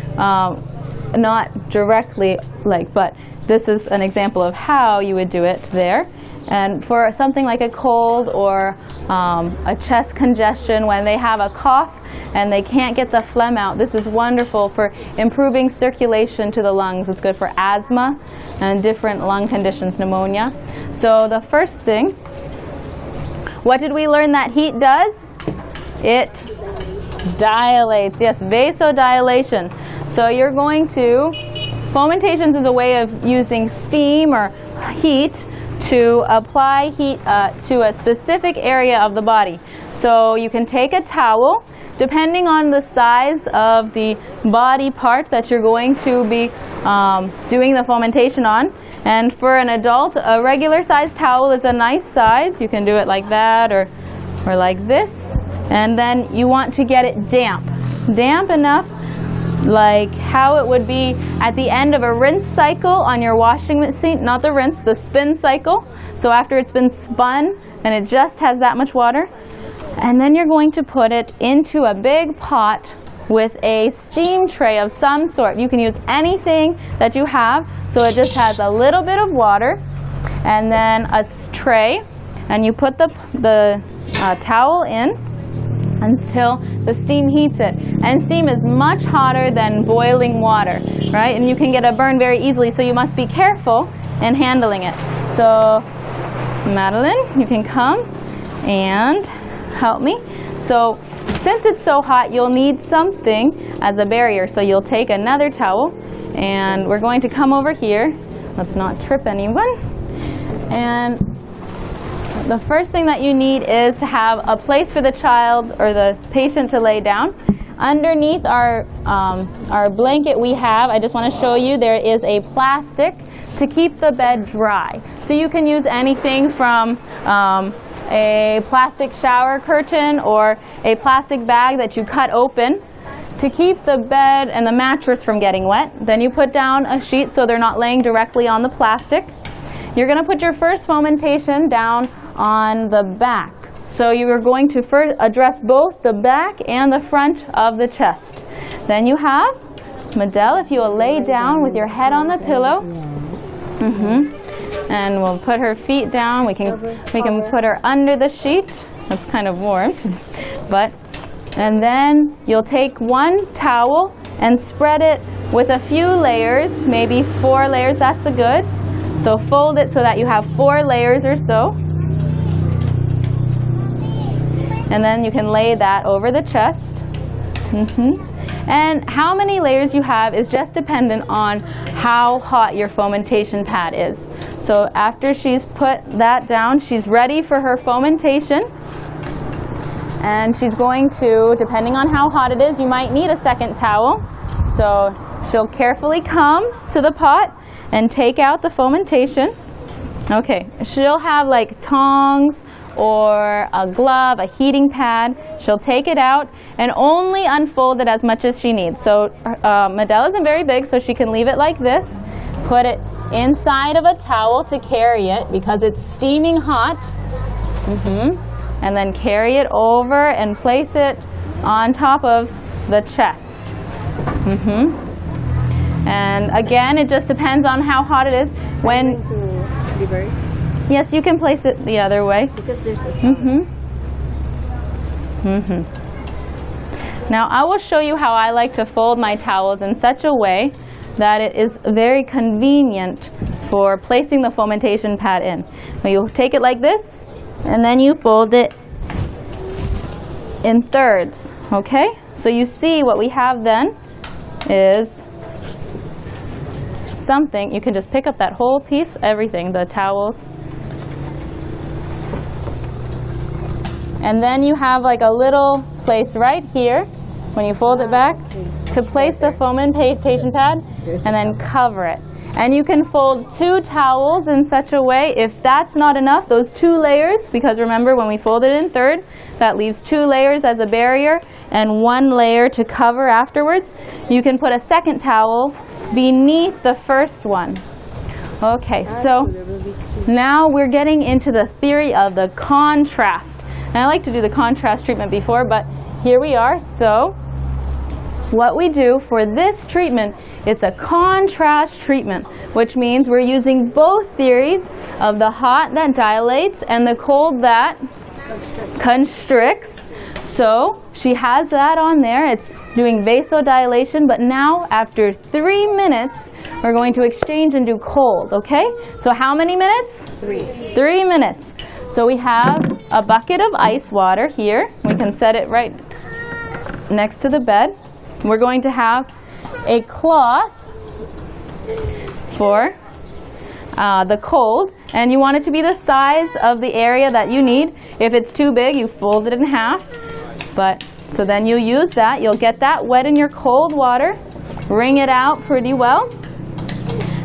not directly like, but this is an example of how you would do it there. And for something like a cold or a chest congestion, when they have a cough and they can't get the phlegm out, this is wonderful for improving circulation to the lungs. It's good for asthma and different lung conditions, pneumonia. So the first thing, what did we learn that heat does? It dilates. Yes, vasodilation. So you're going to, fomentations is a way of using steam or heat to apply heat to a specific area of the body. So you can take a towel, depending on the size of the body part that you're going to be doing the fomentation on. And for an adult, a regular sized towel is a nice size. You can do it like that or like this. And then you want to get it damp. Damp enough like how it would be at the end of a rinse cycle on your washing machine, not the rinse, the spin cycle. So after it's been spun and it just has that much water, and then you're going to put it into a big pot with a steam tray of some sort. You can use anything that you have, so it just has a little bit of water and then a tray, and you put the towel in until the steam heats it. And steam is much hotter than boiling water, right? And you can get a burn very easily, so you must be careful in handling it. So, Madeline, you can come and help me. So, since it's so hot, you'll need something as a barrier. So you'll take another towel, and we're going to come over here. Let's not trip anyone. And let The first thing that you need is to have a place for the child or the patient to lay down. Underneath our blanket we have, I just want to show you, there is a plastic to keep the bed dry. So you can use anything from a plastic shower curtain or a plastic bag that you cut open to keep the bed and the mattress from getting wet. Then you put down a sheet so they're not laying directly on the plastic. You're going to put your first fomentation down on the back. So you are going to first address both the back and the front of the chest. Then you have, Madel, if you will lay down with your head on the pillow. And we'll put her feet down. We can put her under the sheet. That's kind of warm. And then you'll take one towel and spread it with a few layers, maybe 4 layers, that's a good. So fold it so that you have 4 layers or so. And then you can lay that over the chest. And how many layers you have is just dependent on how hot your fomentation pad is. So after she's put that down, she's ready for her fomentation. And she's going to, depending on how hot it is, you might need a second towel. So she'll carefully come to the pot and take out the fomentation. Okay, she'll have like tongs or a glove, a heating pad. She'll take it out and only unfold it as much as she needs. So Madel isn't very big, so she can leave it like this, put it inside of a towel to carry it because it's steaming hot, and then carry it over and place it on top of the chest. And again, it just depends on how hot it is. When reverse? Yes, you can place it the other way. Because there's a towel. Now I will show you how I like to fold my towels in such a way that it is very convenient for placing the fomentation pad in. You take it like this, and then you fold it in thirds, okay? So you see what we have then is something, you can just pick up that whole piece, everything, the towels. And then you have like a little place right here, when you fold it back, to place the fomentation pad and then cover it. And you can fold 2 towels in such a way. If that's not enough, those 2 layers, because remember when we fold it in third, that leaves 2 layers as a barrier and 1 layer to cover afterwards. You can put a second towel beneath the first one. Okay, so now we're getting into the theory of the contrast. And I like to do the contrast treatment before, but here we are. So what we do for this treatment, it's a contrast treatment, which means we're using both theories of the hot that dilates and the cold that constricts. So she has that on there. It's doing vasodilation, but now after 3 minutes, we're going to exchange and do cold, okay? So how many minutes? 3 minutes. So we have a bucket of ice water here. We can set it right next to the bed. We're going to have a cloth for the cold, and you want it to be the size of the area that you need. If it's too big, you fold it in half. So then you use that. You'll get that wet in your cold water, wring it out pretty well,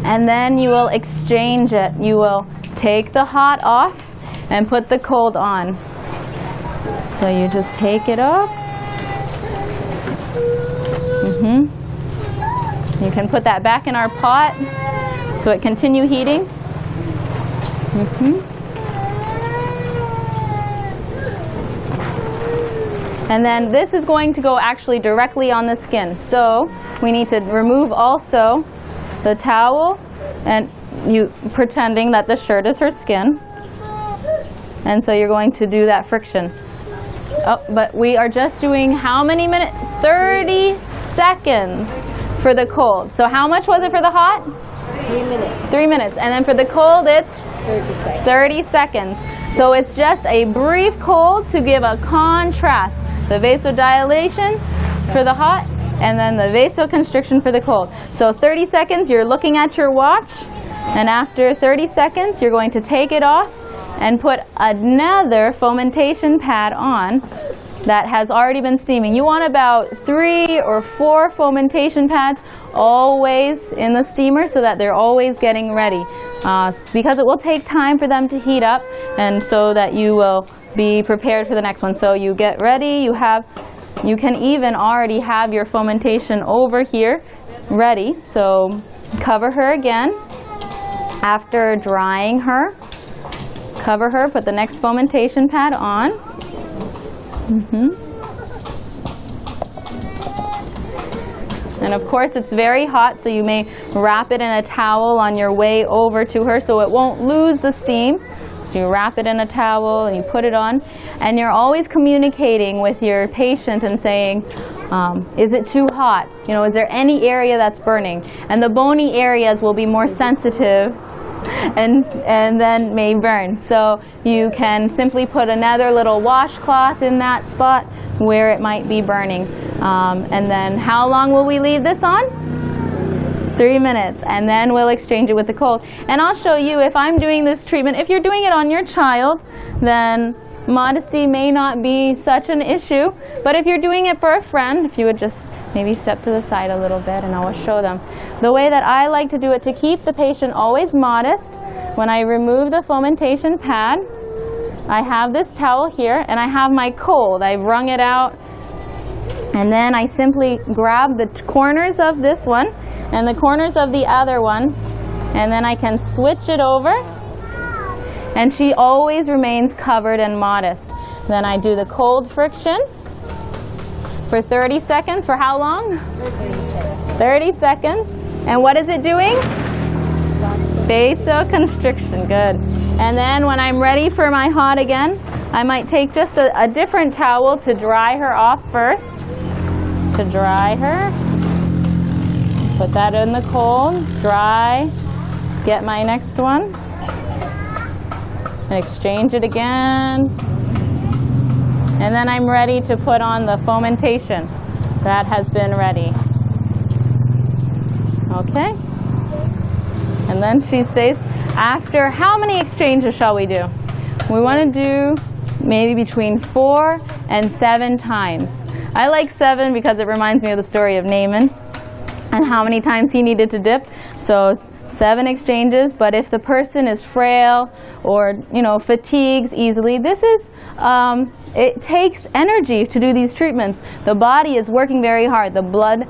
and then you will exchange it. You will take the hot off and put the cold on. So you just take it off. You can put that back in our pot so it continue heating. And then this is going to go actually directly on the skin. So we need to remove also the towel and you pretending that the shirt is her skin. And so you're going to do that friction. Oh, but we are just doing how many minutes? 30 seconds for the cold. So how much was it for the hot? 3 minutes. 3 minutes. And then for the cold, it's 30 seconds. So it's just a brief cold to give a contrast. The vasodilation for the hot and then the vasoconstriction for the cold. So 30 seconds, you're looking at your watch. And after 30 seconds, you're going to take it off and put another fomentation pad on that has already been steaming. You want about 3 or 4 fomentation pads always in the steamer so that they're always getting ready, because it will take time for them to heat up, and so that you will be prepared for the next one. So you get ready, you can even already have your fomentation over here ready. So cover her again. After drying her, cover her, put the next fomentation pad on. And of course it's very hot, so you may wrap it in a towel on your way over to her so it won't lose the steam. So you wrap it in a towel and you put it on, and you're always communicating with your patient and saying, is it too hot? You know, is there any area that's burning? And the bony areas will be more sensitive and then may burn. So you can simply put another little washcloth in that spot where it might be burning. And then how long will we leave this on? 3 minutes, and then we'll exchange it with the cold. And I'll show you, if I'm doing this treatment, if you're doing it on your child, then modesty may not be such an issue. But if you're doing it for a friend, if you would just maybe step to the side a little bit and I will show them. The way that I like to do it to keep the patient always modest, when I remove the fomentation pad, I have this towel here and I have my cold. I've wrung it out, and then I simply grab the corners of this one and the corners of the other one, and then I can switch it over. And she always remains covered and modest. Then I do the cold friction for 30 seconds. For how long? 30 seconds. And what is it doing? Vasoconstriction. Good. And then when I'm ready for my hot again, I might take just a different towel to dry her off first. To dry her. Put that in the cold. Dry. Get my next one. And exchange it again, and then I'm ready to put on the fomentation that has been ready. Okay, and then she stays. After how many exchanges shall we do? We want to do maybe between 4 and 7 times. I like 7 because it reminds me of the story of Naaman and how many times he needed to dip. So 7 exchanges, but if the person is frail or, you know, fatigues easily, this is, it takes energy to do these treatments. The body is working very hard. The blood,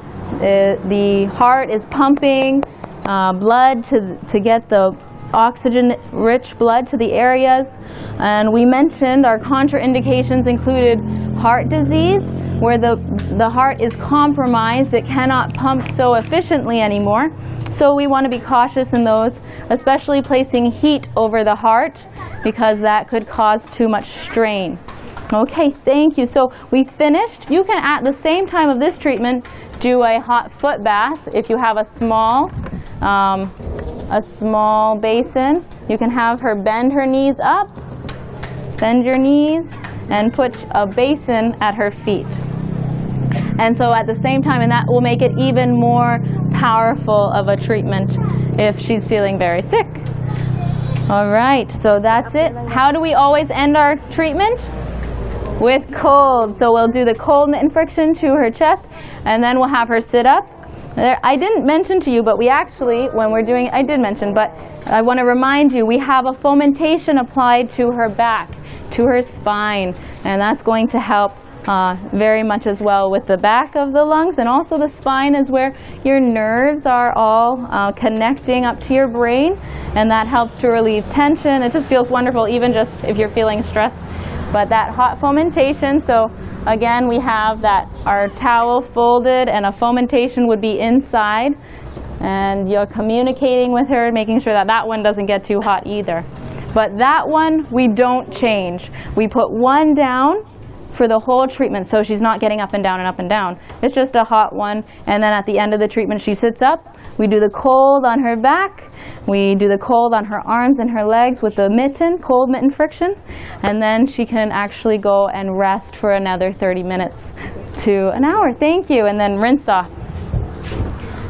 the heart is pumping blood to get the oxygen-rich blood to the areas. And we mentioned our contraindications included heart disease, where the heart is compromised. It cannot pump so efficiently anymore. So we want to be cautious in those, especially placing heat over the heart, because that could cause too much strain. Okay, thank you. So we finished. You can, at the same time of this treatment, do a hot foot bath. If you have a small basin, you can have her bend her knees up, bend your knees, and put a basin at her feet. And so at the same time, and that will make it even more powerful of a treatment if she's feeling very sick. All right, so that's it. How do we always end our treatment? With cold. So we'll do the cold mitten friction to her chest, and then we'll have her sit up. There, I didn't mention to you, but we actually, when we're doing, I did mention, but I want to remind you, we have a fomentation applied to her back, to her spine, and that's going to help very much as well with the back of the lungs, and also the spine is where your nerves are all connecting up to your brain, and that helps to relieve tension. It just feels wonderful, even just if you're feeling stressed. But that hot fomentation, so again, we have that our towel folded and a fomentation would be inside, and you're communicating with her, making sure that that one doesn't get too hot either. But that one we don't change. We put one down for the whole treatment, so she's not getting up and down and up and down. It's just a hot one, and then at the end of the treatment she sits up. We do the cold on her back. We do the cold on her arms and her legs with the mitten, cold mitten friction, and then she can actually go and rest for another 30 minutes to an hour. Thank you, and then rinse off.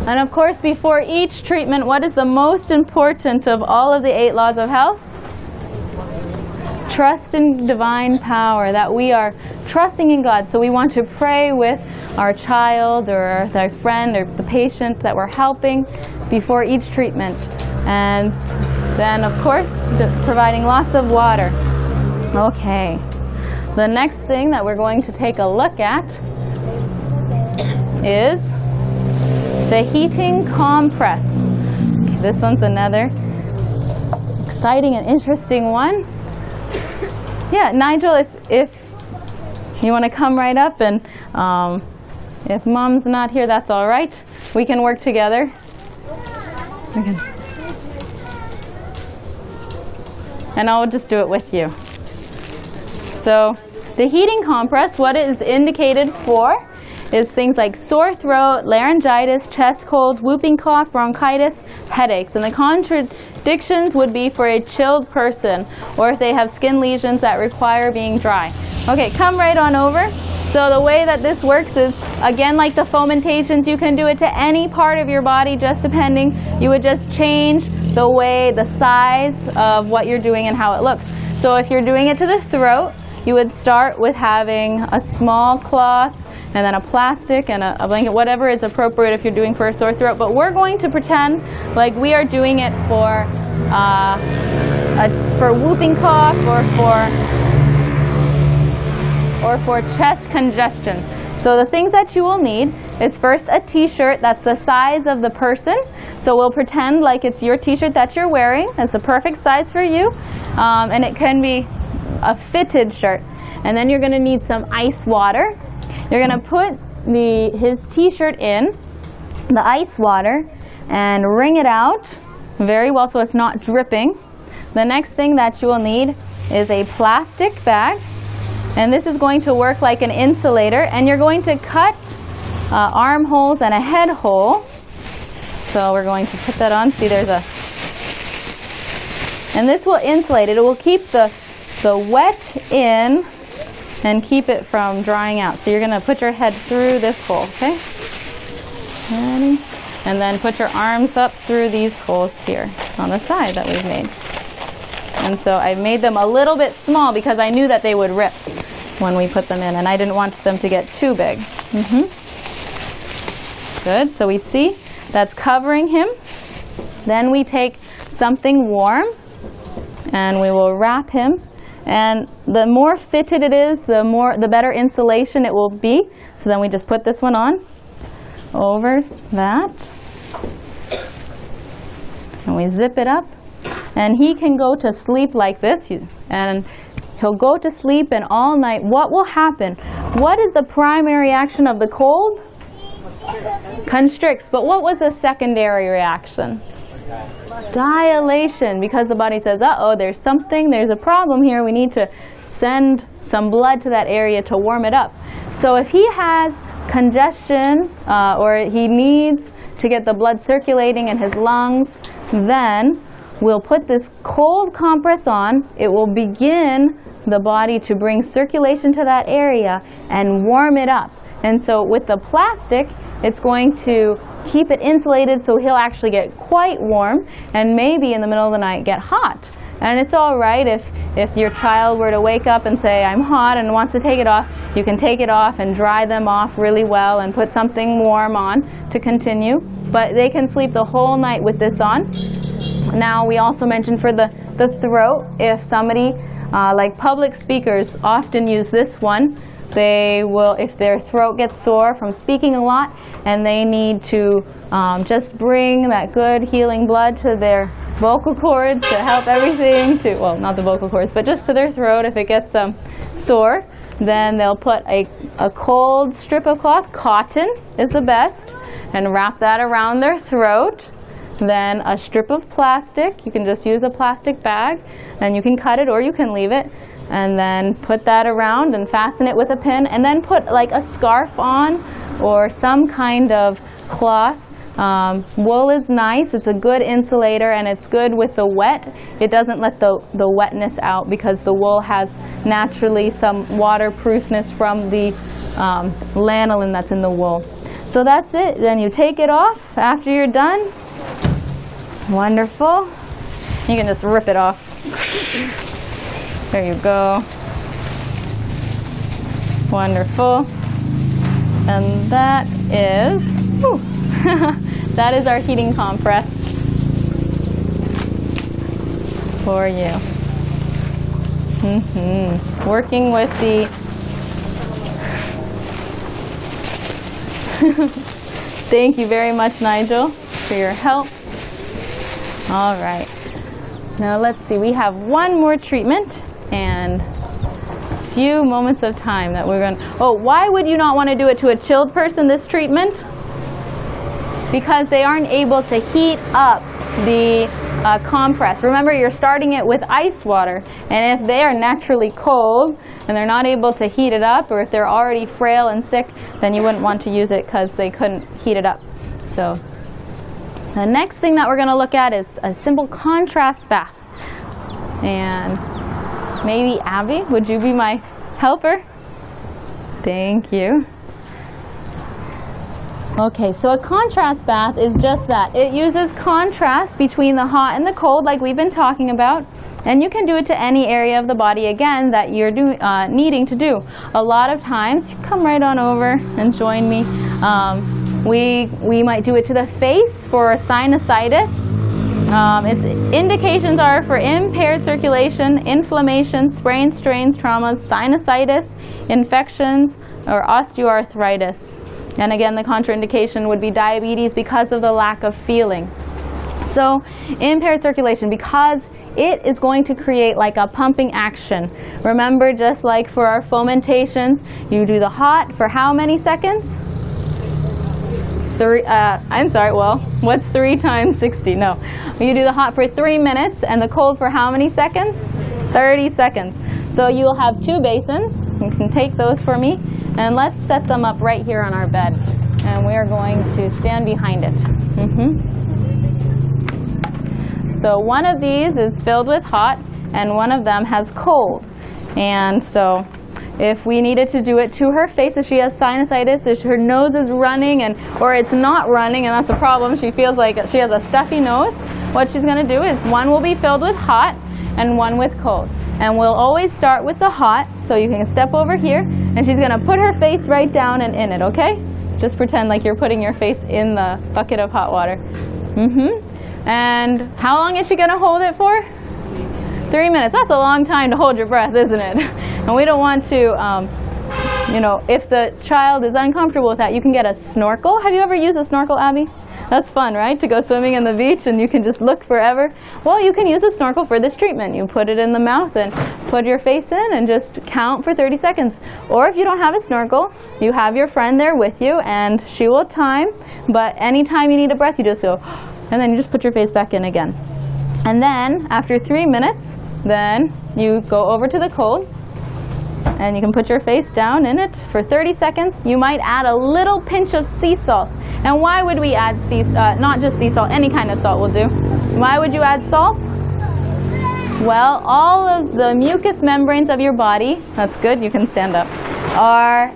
And of course, before each treatment, what is the most important of all of the 8 laws of health? trust in divine power, that we are trusting in God. So we want to pray with our child or our friend or the patient that we're helping before each treatment. And then, of course, providing lots of water. Okay. The next thing that we're going to take a look at is the heating compress. Okay, this one's another exciting and interesting one. Yeah, Nigel, if you want to come right up, and if Mom's not here, that's all right. We can work together. Okay. And I'll just do it with you. So the heating compress, what it is indicated for is things like sore throat, laryngitis, chest colds, whooping cough, bronchitis, headaches. And the contradictions would be for a chilled person or if they have skin lesions that require being dry. Okay, come right on over. So the way that this works is, again, like the fomentations, you can do it to any part of your body, just depending. You would just change the way, the size of what you're doing and how it looks. So if you're doing it to the throat, you would start with having a small cloth and then a plastic and a blanket, whatever is appropriate if you're doing for a sore throat. But we're going to pretend like we are doing it for whooping cough or for chest congestion. So the things that you will need is first a t-shirt that's the size of the person. So we'll pretend like it's your t-shirt that you're wearing. It's the perfect size for you, and it can be a fitted shirt. And then you're going to need some ice water. You're going to put his t-shirt in the ice water and wring it out very well so it's not dripping. The next thing that you will need is a plastic bag, and this is going to work like an insulator, and you're going to cut armholes and a head hole. So we're going to put that on. See, there's a, and this will insulate it. It will keep the wet in and keep it from drying out. So you're going to put your head through this hole, okay? Ready? And then put your arms up through these holes here on the side that we've made. And so I made them a little bit small because I knew that they would rip when we put them in, and I didn't want them to get too big. Good. So we see that's covering him. Then we take something warm and we will wrap him. And the more fitted it is, the better insulation it will be. So then we just put this one on over that. And we zip it up. And he can go to sleep like this. And he'll go to sleep, and all night, what will happen? What is the primary action of the cold? Constricts. But what was the secondary reaction? Dilation, because the body says, uh-oh, there's something, there's a problem here, we need to send some blood to that area to warm it up. So if he has congestion or he needs to get the blood circulating in his lungs, then we'll put this cold compress on. It will begin the body to bring circulation to that area and warm it up. And so with the plastic, it's going to keep it insulated so he'll actually get quite warm and maybe in the middle of the night get hot. And it's all right if your child were to wake up and say, I'm hot, and wants to take it off, you can take it off and dry them off really well and put something warm on to continue. But they can sleep the whole night with this on. Now, we also mentioned for the throat, if somebody, like public speakers often use this one. They will, if their throat gets sore from speaking a lot and they need to just bring that good healing blood to their vocal cords to help everything to, well, not the vocal cords, but just to their throat if it gets sore, then they'll put a cold strip of cloth, cotton is the best, and wrap that around their throat. Then a strip of plastic, you can just use a plastic bag, and you can cut it or you can leave it, and then put that around and fasten it with a pin, and then put like a scarf on or some kind of cloth. Wool is nice, it's a good insulator, and it's good with the wet. It doesn't let the wetness out because the wool has naturally some waterproofness from the lanolin that's in the wool. So that's it. Then you take it off after you're done. Wonderful. You can just rip it off. There you go. Wonderful. And that is, whew, that is our heating compress for you. Mm-hmm. Working with the thank you very much, Nigel, for your help. All right. Now let's see. We have one more treatment and a few moments of time that we're going to... Oh, why would you not want to do it to a chilled person, this treatment? Because they aren't able to heat up the compress. Remember, you're starting it with ice water, and if they are naturally cold and they're not able to heat it up, or if they're already frail and sick, then you wouldn't want to use it because they couldn't heat it up. So the next thing that we're going to look at is a simple contrast bath. And maybe Abby, would you be my helper? Thank you. Okay, so a contrast bath is just that. It uses contrast between the hot and the cold, like we've been talking about. And you can do it to any area of the body, again, that you're needing to do. A lot of times, come right on over and join me. We might do it to the face for sinusitis. Its indications are for impaired circulation, inflammation, sprains, strains, traumas, sinusitis, infections, or osteoarthritis. And again, the contraindication would be diabetes because of the lack of feeling. So impaired circulation, because it is going to create like a pumping action. Remember, just like for our fomentations, you do the hot for how many seconds? What's 3 times 60? No. You do the hot for 3 minutes and the cold for how many seconds? 30 seconds. So you'll have 2 basins. You can take those for me. And let's set them up right here on our bed. And we're going to stand behind it. Mm-hmm. So one of these is filled with hot, and one of them has cold. And so if we needed to do it to her face, if she has sinusitis, if her nose is running, and or it's not running, and that's a problem, she feels like she has a stuffy nose, what she's going to do is one will be filled with hot and one with cold. And we'll always start with the hot, so you can step over here. And she's going to put her face right down and in it, okay? Just pretend like you're putting your face in the bucket of hot water. Mm-hmm. And how long is she going to hold it for? 3 minutes. That's a long time to hold your breath, isn't it? And we don't want to, you know, if the child is uncomfortable with that, you can get a snorkel. Have you ever used a snorkel, Abby? That's fun, right? To go swimming on the beach and you can just look forever. Well, you can use a snorkel for this treatment. You put it in the mouth and put your face in and just count for 30 seconds. Or if you don't have a snorkel, you have your friend there with you and she will time. But anytime you need a breath, you just go, and then you just put your face back in again. And then after 3 minutes, then you go over to the cold. And you can put your face down in it for 30 seconds. You might add a little pinch of sea salt. And why would we add sea salt? Not just sea salt, any kind of salt will do. Why would you add salt? Well, all of the mucous membranes of your body, that's good, you can stand up, are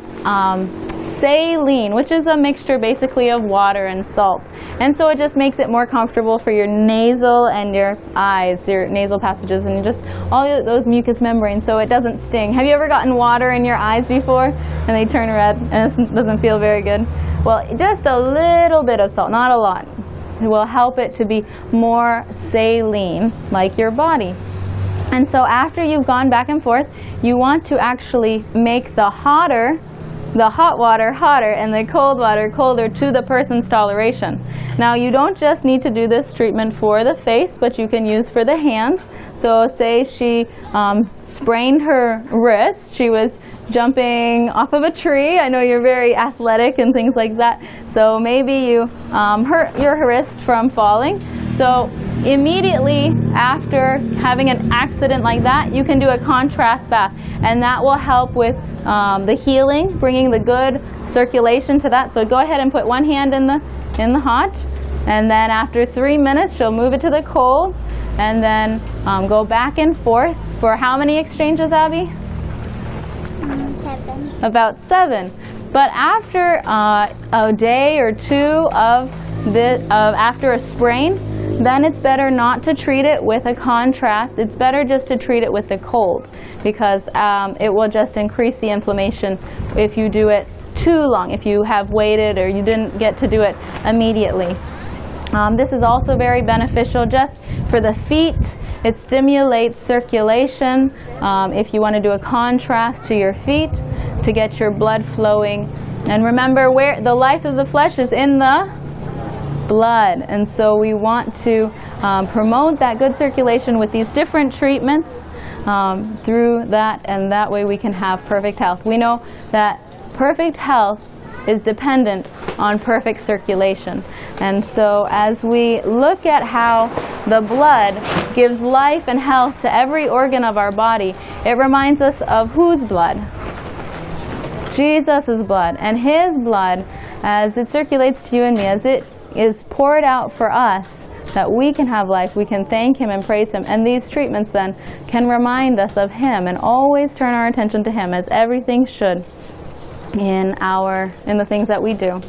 saline, which is a mixture basically of water and salt. And so it just makes it more comfortable for your nasal and your eyes, your nasal passages, and just all those mucous membranes, so it doesn't sting. Have you ever gotten water in your eyes before and they turn red and it doesn't feel very good? Well, just a little bit of salt, not a lot. It will help it to be more saline, like your body. And so after you've gone back and forth, you want to actually make the hot water hotter and the cold water colder to the person's toleration. Now you don't just need to do this treatment for the face, but you can use for the hands. So say she sprained her wrist, she was jumping off of a tree. I know you're very athletic and things like that, so maybe you hurt your wrist from falling. So immediately after having an accident like that, you can do a contrast bath, and that will help with the healing, bringing the good circulation to that. So go ahead and put one hand in the hot, and then after 3 minutes she'll move it to the cold, and then go back and forth for how many exchanges, Abby? 7. About 7. But after a day or two of after a sprain, then it's better not to treat it with a contrast. It's better just to treat it with the cold, because it will just increase the inflammation if you do it too long, if you have waited or you didn't get to do it immediately. This is also very beneficial just for the feet. It stimulates circulation if you want to do a contrast to your feet to get your blood flowing. And remember, where the life of the flesh is in the blood, and so we want to promote that good circulation with these different treatments through that, and that way we can have perfect health. We know that perfect health is dependent on perfect circulation. And so as we look at how the blood gives life and health to every organ of our body, it reminds us of whose blood? Jesus' blood. And his blood, as it circulates to you and me, as it is poured out for us, that we can have life, we can thank him and praise him. And these treatments then can remind us of him and always turn our attention to him, as everything should in the things that we do.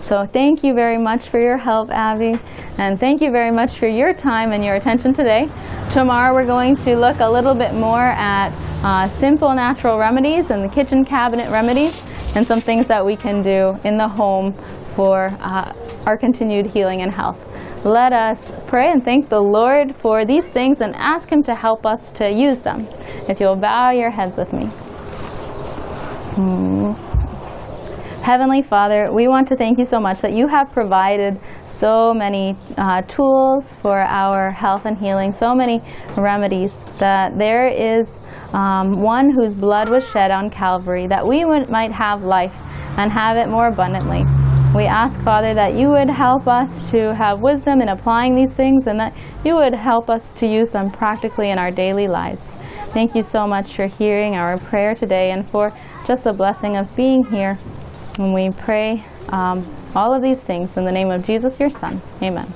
So thank you very much for your help, Abby, and thank you very much for your time and your attention today. Tomorrow we're going to look a little bit more at simple natural remedies and the kitchen cabinet remedies and some things that we can do in the home for our continued healing and health. Let us pray and thank the Lord for these things and ask him to help us to use them. If you'll bow your heads with me. Heavenly Father, we want to thank you so much that you have provided so many tools for our health and healing, so many remedies, that there is one whose blood was shed on Calvary, that we might have life and have it more abundantly. We ask, Father, that you would help us to have wisdom in applying these things, and that you would help us to use them practically in our daily lives. Thank you so much for hearing our prayer today and for just the blessing of being here. And we pray all of these things in the name of Jesus, your Son. Amen.